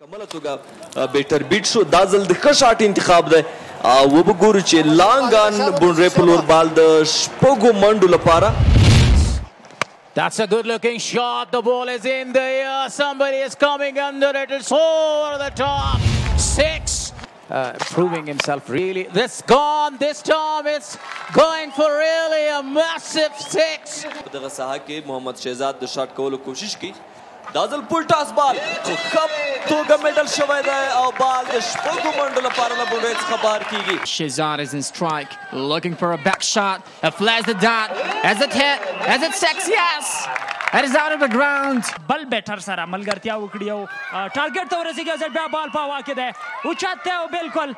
کمله توګه بیټر بیټ شو دا ځل د ښه شاټ انتخاب دی او وګورو چې لانګان بونډرې په لور بال د شپږو منډو لپاره. That's a good looking shot. The ball is in the air. Somebody is coming under it. It's over the top. Six. Proving himself really. This gone. This time it's going for really a massive six. دغه ساحه کې محمد شهزاد د شاټ کولو کوشش کی. دازل پول ټاس بال کب توګه میډل شوی دی او بال د شپږو منډو لپاره له بونډرز خبر کیږي. Shahzad is in strike, looking for a back shot, a flash the dot, as it hit, as it sacks, yes, it is out of the ground. بل بیٹر سره ملګرتیا وکړي او ټارګټ ته ورسېږي چې بیا بال په واقع دی او چاته او بالکل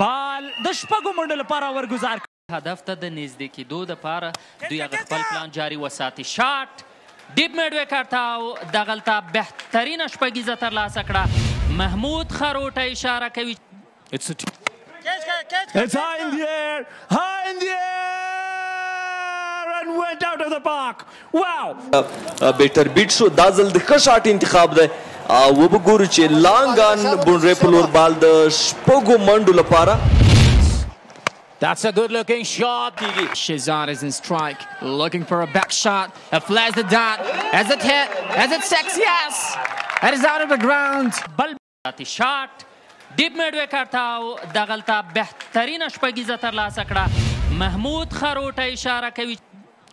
بال د شپږو منډو لپاره ورګزار. هدف ته د نږدې کېدو لپاره دوی هغه خپل پلان جاري وساتي. شاټ ډیپ میډوی کرتا او دغلطه بهترین شپږیزه ترلاسه کړه. محمود خروټه اشاره کوي. It's high in the air, high in the air and went out of the park. Wow. بیټر بیټ شو دا ځل د ښه شاټ انتخاب دی او وګورو چې لانګان بونډرې په لور بال د شپږو منډو لپاره. That's a good looking shot. Shahzad is in strike, looking for a back shot, a flash the dot, as it hit, as it sacks, yes, it is out of the ground. Bal shot, deep midway karta ho dagalta behtarin shpagiza tarlasa kada. Mahmood Kharota ishara kavi.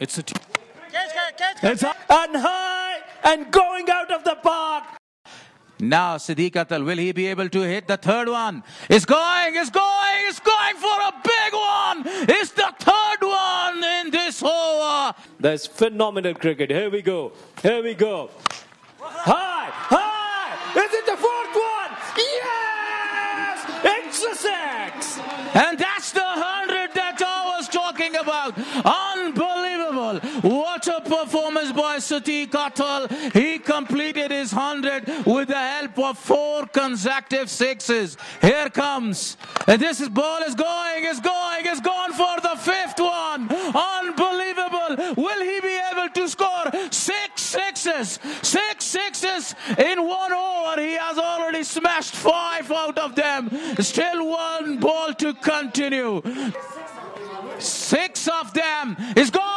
It's and high and going out of the park. Now Sediq Atal, will he be able to hit the third one? It's going for a big one. It's the third one in this over. That's phenomenal cricket. Here we go. High. Is it the fourth one? Yes, it's a six. And that's the 100 that I was talking about. Unbelievable. What a performance by Suti Kattel. He completed his 100 with the help of 4 consecutive sixes. Here comes. And this ball is going, it's gone for the 5th one. Unbelievable. Will he be able to score 6 sixes? 6 sixes in 1 over. He has already smashed 5 out of them. Still 1 ball to continue. 6 of them. It's gone.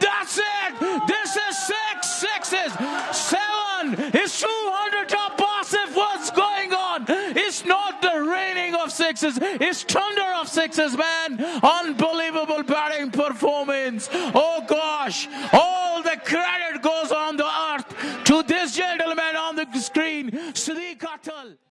That's it. This is 6 sixes. 7 is 200 top passive. What's going on? It's not the raining of sixes. It's thunder of sixes, man. Unbelievable batting performance. Oh gosh. All the credit goes on the earth to this gentleman on the screen, Sediq Atal.